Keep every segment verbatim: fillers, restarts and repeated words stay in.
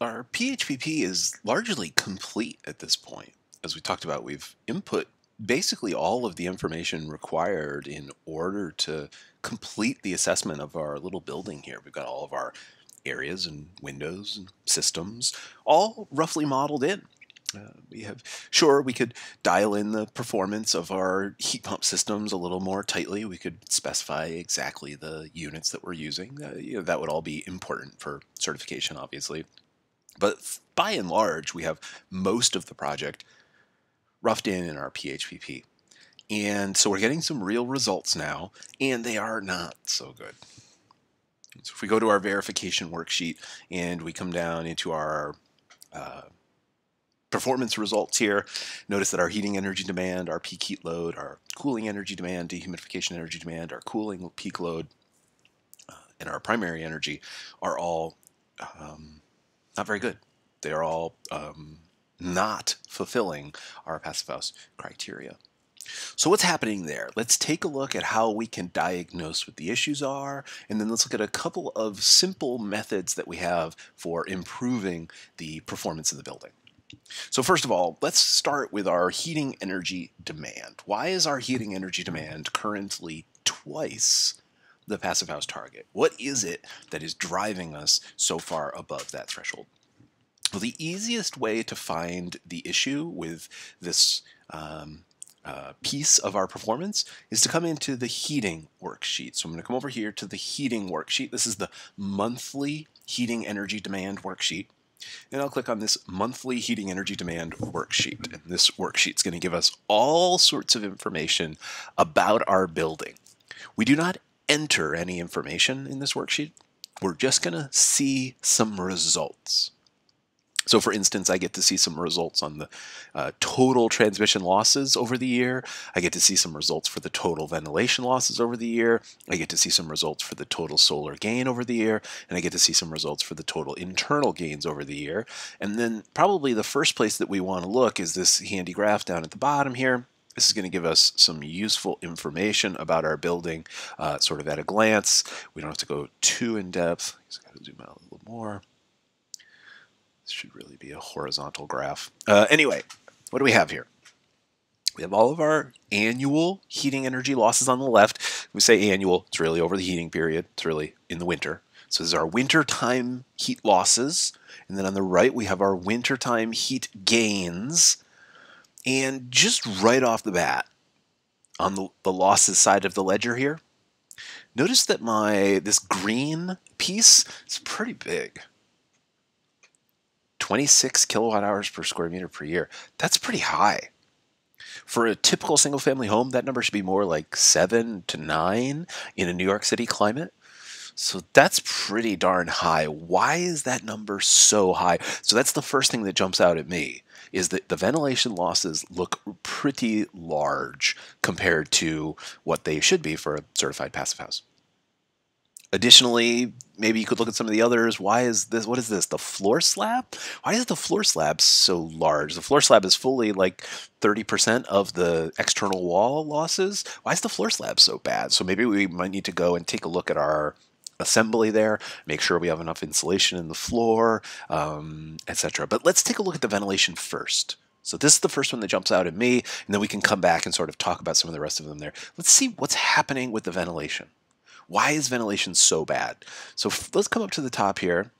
Our P H P P is largely complete at this point. As we talked about, we've input basically all of the information required in order to complete the assessment of our little building here. We've got all of our areas and windows and systems all roughly modeled in. Uh, we have, sure, we could dial in the performance of our heat pump systems a little more tightly. We could specify exactly the units that we're using. Uh, you know, that would all be important for certification, obviously. But by and large, we have most of the project roughed in in our P H P P. And so we're getting some real results now, and they are not so good. So if we go to our verification worksheet and we come down into our uh, performance results here, notice that our heating energy demand, our peak heat load, our cooling energy demand, dehumidification energy demand, our cooling peak load, uh, and our primary energy are all um, not very good. They are all um, not fulfilling our passive house criteria. So what's happening there? Let's take a look at how we can diagnose what the issues are, and then let's look at a couple of simple methods that we have for improving the performance of the building. So first of all, let's start with our heating energy demand. Why is our heating energy demand currently twice the passive house target? What is it that is driving us so far above that threshold? Well, the easiest way to find the issue with this um, Uh, piece of our performance is to come into the heating worksheet. So I'm going to come over here to the heating worksheet. This is the monthly heating energy demand worksheet. And I'll click on this monthly heating energy demand worksheet. And this worksheet is going to give us all sorts of information about our building. We do not enter any information in this worksheet. We're just going to see some results. So for instance, I get to see some results on the uh, total transmission losses over the year. I get to see some results for the total ventilation losses over the year. I get to see some results for the total solar gain over the year. And I get to see some results for the total internal gains over the year. And then probably the first place that we want to look is this handy graph down at the bottom here. This is going to give us some useful information about our building uh, sort of at a glance. We don't have to go too in depth. I just got to zoom out a little more. Should really be a horizontal graph. Uh, anyway, what do we have here? We have all of our annual heating energy losses on the left. We say annual, it's really over the heating period. It's really in the winter. So this is our wintertime heat losses. And then on the right, we have our wintertime heat gains. And just right off the bat, on the, the losses side of the ledger here, notice that my this green piece is pretty big. twenty-six kilowatt hours per square meter per year. That's pretty high. For a typical single family home, that number should be more like seven to nine in a New York City climate. So that's pretty darn high. Why is that number so high? So that's the first thing that jumps out at me, is that the ventilation losses look pretty large compared to what they should be for a certified passive house. Additionally, maybe you could look at some of the others. Why is this? What is this? The floor slab? Why is the floor slab so large? The floor slab is fully like thirty percent of the external wall losses. Why is the floor slab so bad? So maybe we might need to go and take a look at our assembly there, make sure we have enough insulation in the floor, um, et cetera. But let's take a look at the ventilation first. So this is the first one that jumps out at me, and then we can come back and sort of talk about some of the rest of them there. Let's see what's happening with the ventilation. Why is ventilation so bad? So let's come up to the top here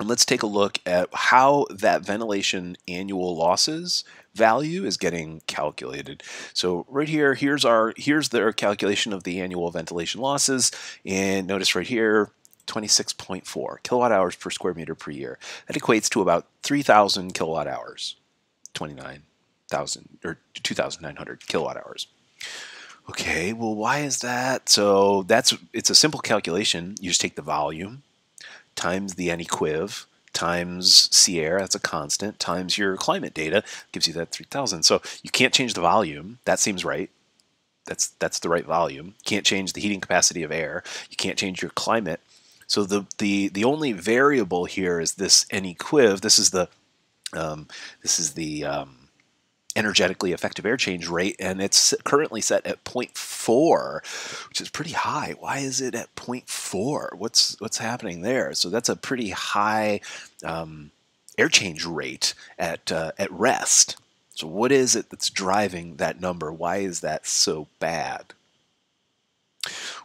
and let's take a look at how that ventilation annual losses value is getting calculated. So right here, here's our here's their calculation of the annual ventilation losses, and notice right here, twenty-six point four kilowatt hours per square meter per year. That equates to about three thousand kilowatt hours, twenty-nine thousand or two thousand nine hundred kilowatt hours. Okay, well, why is that? So that's it's a simple calculation. You just take the volume times the N equiv times C air, that's a constant, times your climate data, gives you that three thousand. So you can't change the volume. That seems right. That's, that's the right volume. You can't change the heating capacity of air. You can't change your climate. So the, the, the only variable here is this N equiv. This is the, um, this is the um, energetically effective air change rate, and it's currently set at zero point four, which is pretty high. Why is it at zero point four? What's what's happening there? So that's a pretty high um, air change rate at uh, at rest. So what is it that's driving that number? Why is that so bad?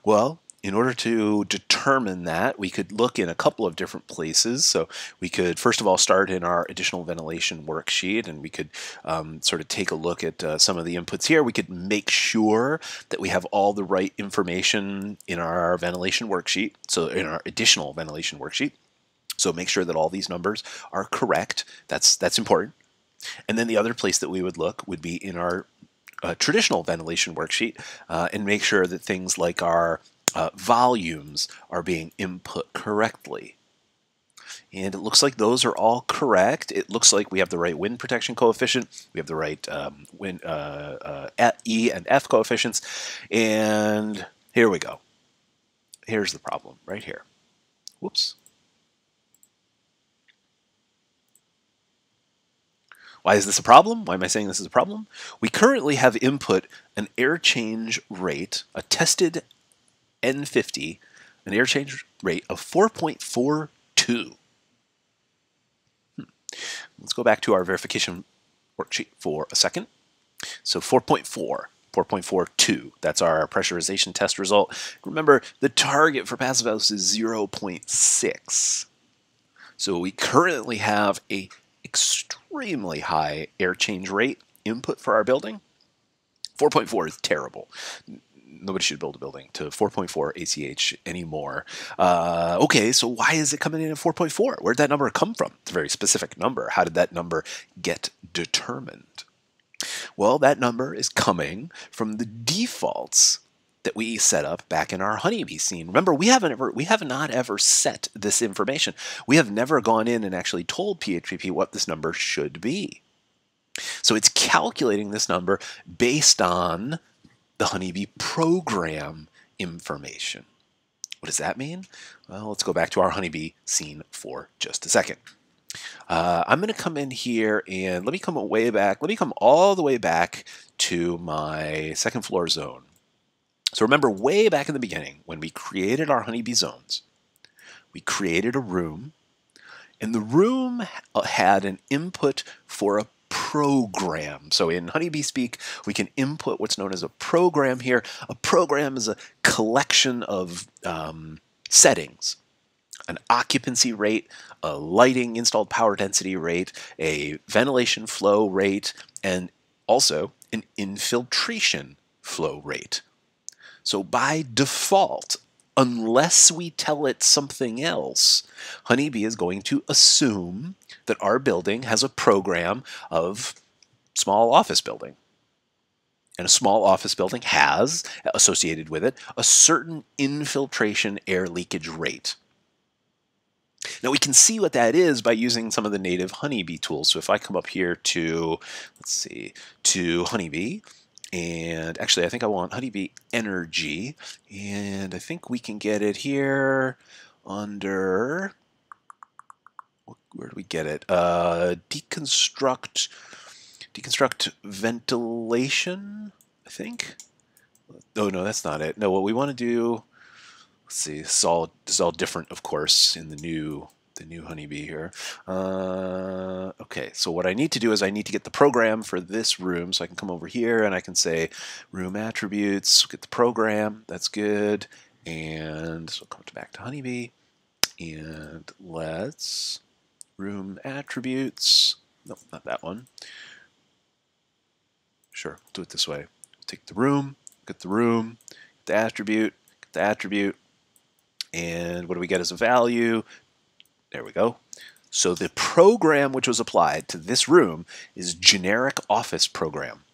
Well, in order to determine that, we could look in a couple of different places. So we could, first of all, start in our additional ventilation worksheet, and we could um, sort of take a look at uh, some of the inputs here. We could make sure that we have all the right information in our ventilation worksheet, so in our additional ventilation worksheet. So make sure that all these numbers are correct. That's, that's important. And then the other place that we would look would be in our uh, traditional ventilation worksheet uh, and make sure that things like our uh, volumes are being input correctly. And it looks like those are all correct. It looks like we have the right wind protection coefficient. We have the right um, wind, uh, uh, E and F coefficients. And here we go. Here's the problem right here. Whoops. Why is this a problem? Why am I saying this is a problem? We currently have input an air change rate, a tested N fifty, an air change rate of four point four two. Hmm. Let's go back to our verification worksheet for a second. So four point four, four point four two, that's our pressurization test result. Remember, the target for passive house is zero point six. So we currently have a extremely high air change rate input for our building. four point four is terrible. Nobody should build a building to four point four A C H anymore. Uh, okay, so why is it coming in at four point four? Where'd that number come from? It's a very specific number. How did that number get determined? Well, that number is coming from the defaults that we set up back in our Honeybee scene. Remember, we haven't ever, we have not ever set this information. We have never gone in and actually told P H P P what this number should be. So it's calculating this number based on the Honeybee program information. What does that mean? Well, let's go back to our Honeybee scene for just a second. Uh, I'm going to come in here and let me come way back. Let me come all the way back to my second floor zone. So remember, way back in the beginning, when we created our Honeybee zones, we created a room, and the room had an input for a program. So in Honeybee speak, we can input what's known as a program here. A program is a collection of um, settings: an occupancy rate, a lighting installed power density rate, a ventilation flow rate, and also an infiltration flow rate. So by default, unless we tell it something else, Honeybee is going to assume that our building has a program of small office building. And a small office building has, associated with it, a certain infiltration air leakage rate. Now we can see what that is by using some of the native Honeybee tools. So if I come up here to, let's see, to Honeybee, and actually, I think I want Honeybee Energy, and I think we can get it here under, where do we get it? Uh, deconstruct, deconstruct ventilation, I think. Oh no, that's not it. No, what we want to do, let's see, this is all, this is all different, of course, in the new the new Honeybee here. Uh, okay, so what I need to do is I need to get the program for this room, so I can come over here and I can say room attributes, get the program, that's good, and so come back to Honeybee, and let's room attributes, no, not that one. Sure, we'll do it this way. Take the room, get the room, get the attribute, get the attribute, and what do we get as a value? There we go. So the program which was applied to this room is generic office program.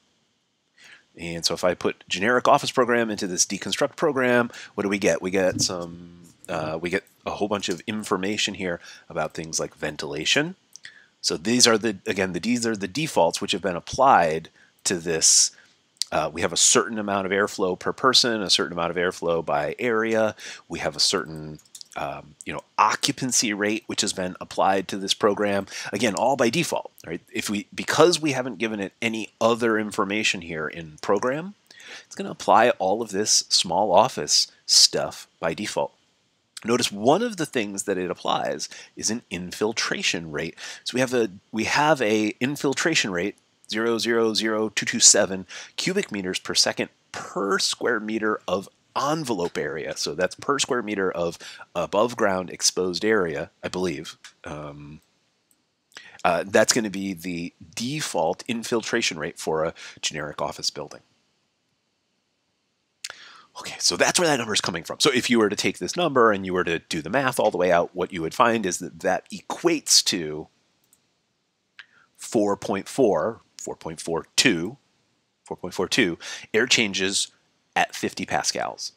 And so if I put generic office program into this deconstruct program, what do we get? We get some, uh, we get a whole bunch of information here about things like ventilation. So these are the, again, the, these are the defaults which have been applied to this. Uh, we have a certain amount of airflow per person, a certain amount of airflow by area. We have a certain um, you know, occupancy rate, which has been applied to this program, again, all by default, right? If we, because we haven't given it any other information here in program, it's going to apply all of this small office stuff by default. Notice one of the things that it applies is an infiltration rate. So we have a we have a infiltration rate zero point zero zero two two seven cubic meters per second per square meter of envelope area. So that's per square meter of above ground exposed area, I believe. Um, uh, that's going to be the default infiltration rate for a generic office building. Okay, so that's where that number is coming from. So if you were to take this number and you were to do the math all the way out, what you would find is that that equates to four point four, four point four two, four point four two air changes at fifty pascals.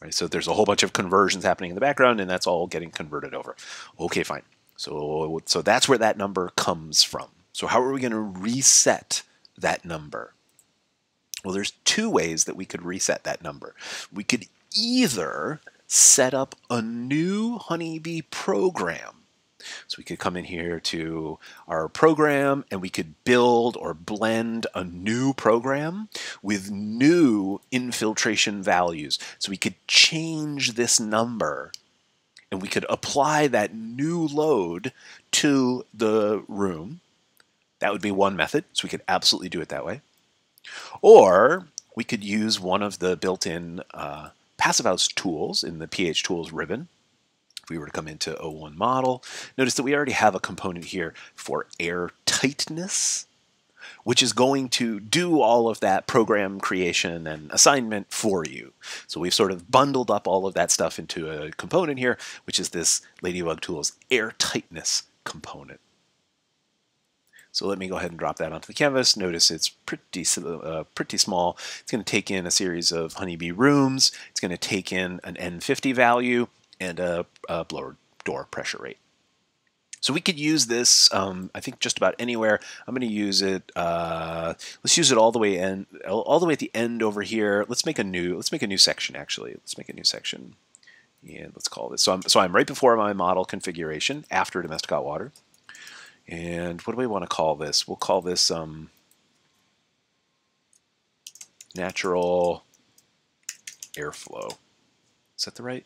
Right? So there's a whole bunch of conversions happening in the background, and that's all getting converted over. Okay, fine. So, so that's where that number comes from. So how are we going to reset that number? Well, there's two ways that we could reset that number. We could either set up a new Honeybee program. So we could come in here to our program and we could build or blend a new program with new infiltration values. So we could change this number and we could apply that new load to the room. That would be one method. So we could absolutely do it that way. Or we could use one of the built-in uh, passive house tools in the P H Tools ribbon. If we were to come into oh one model, notice that we already have a component here for air tightness, which is going to do all of that program creation and assignment for you. So we've sort of bundled up all of that stuff into a component here, which is this Ladybug Tools air tightness component. So let me go ahead and drop that onto the canvas. Notice it's pretty, uh, pretty small. It's going to take in a series of Honeybee rooms. It's going to take in an N fifty value and a, a blower door pressure rate. So we could use this, um, I think, just about anywhere. I'm going to use it. Uh, let's use it all the way in, all the way at the end over here. Let's make a new. Let's make a new section. Actually, let's make a new section. Yeah, let's call this. So I'm so I'm right before my model configuration after domestic hot water. And what do we want to call this? We'll call this um, natural airflow. Is that the right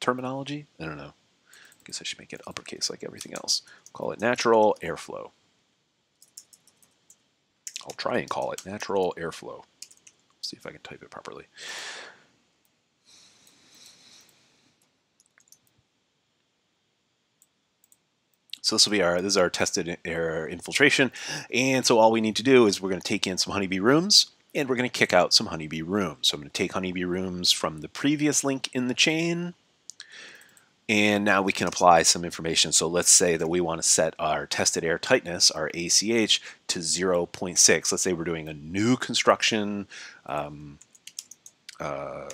terminology? I don't know. I guess I should make it uppercase like everything else. Call it natural airflow. I'll try and call it natural airflow. See if I can type it properly. So this will be our, this is our tested air infiltration. And so all we need to do is we're going to take in some Honeybee rooms and we're going to kick out some Honeybee rooms. So I'm going to take Honeybee rooms from the previous link in the chain. And now we can apply some information. So let's say that we want to set our tested air tightness, our A C H, to zero point six. Let's say we're doing a new construction, um, uh,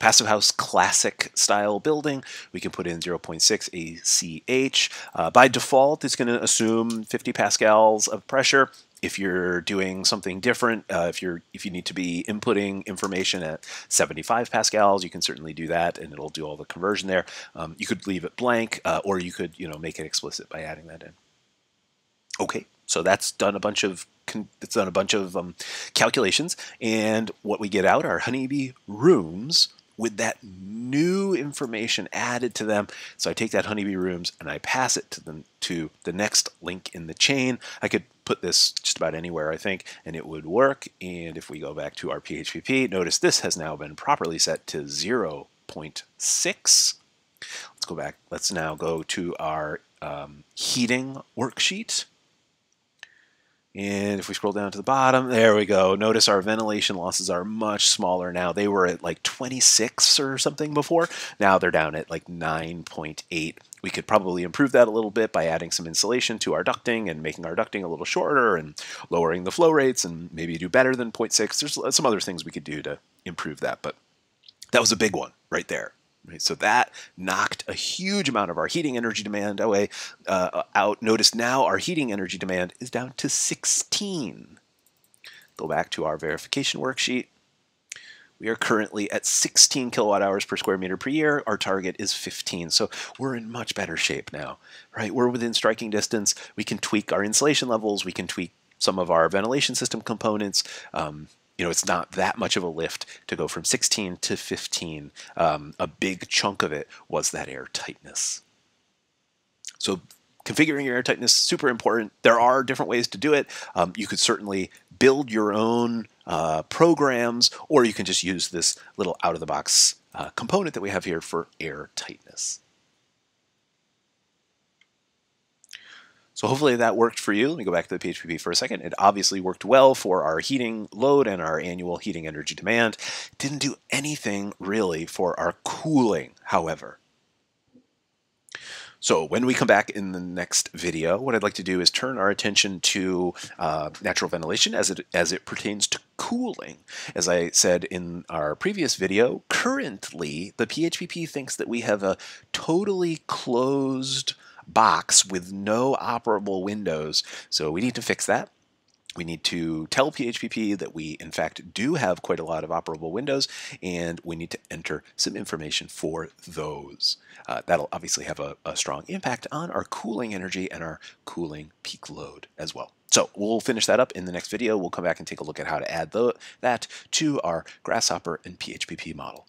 passive house classic style building. We can put in zero point six A C H. Uh, by default, it's going to assume fifty pascals of pressure. If you're doing something different, uh, if you're if you need to be inputting information at seventy-five pascals, you can certainly do that, and it'll do all the conversion there. Um, you could leave it blank, uh, or you could you know make it explicit by adding that in. Okay, so that's done a bunch of it's done a bunch of um, calculations, and what we get out are Honeybee rooms with that new information added to them. So I take that Honeybee rooms and I pass it to the, to the next link in the chain. I could put this just about anywhere, I think, and it would work. And if we go back to our P H P P, notice this has now been properly set to zero point six. Let's go back. Let's now go to our um, heating worksheet. And if we scroll down to the bottom, there we go. Notice our ventilation losses are much smaller now. They were at like twenty-six or something before. Now they're down at like nine point eight. We could probably improve that a little bit by adding some insulation to our ducting and making our ducting a little shorter and lowering the flow rates and maybe do better than zero point six. There's some other things we could do to improve that, but that was a big one right there. Right, so that knocked a huge amount of our heating energy demand away, uh, out. Notice now our heating energy demand is down to sixteen. Go back to our verification worksheet. We are currently at sixteen kilowatt hours per square meter per year. Our target is fifteen. So we're in much better shape now, right? We're within striking distance. We can tweak our insulation levels. We can tweak some of our ventilation system components. Um, you know, it's not that much of a lift to go from sixteen to fifteen. Um, a big chunk of it was that air tightness. So configuring your air tightness is super important. There are different ways to do it. Um, you could certainly build your own uh, programs, or you can just use this little out-of-the-box uh, component that we have here for air tightness. So hopefully that worked for you. Let me go back to the P H P P for a second. It obviously worked well for our heating load and our annual heating energy demand. It didn't do anything really for our cooling, however. So when we come back in the next video, what I'd like to do is turn our attention to uh, natural ventilation as it, as it pertains to cooling. As I said in our previous video, currently the P H P P thinks that we have a totally closed box with no operable windows, so we need to fix that. We need to tell P H P P that we, in fact, do have quite a lot of operable windows, and we need to enter some information for those. Uh, that'll obviously have a, a strong impact on our cooling energy and our cooling peak load as well. So we'll finish that up in the next video. We'll come back and take a look at how to add the, that to our Grasshopper and P H P P model.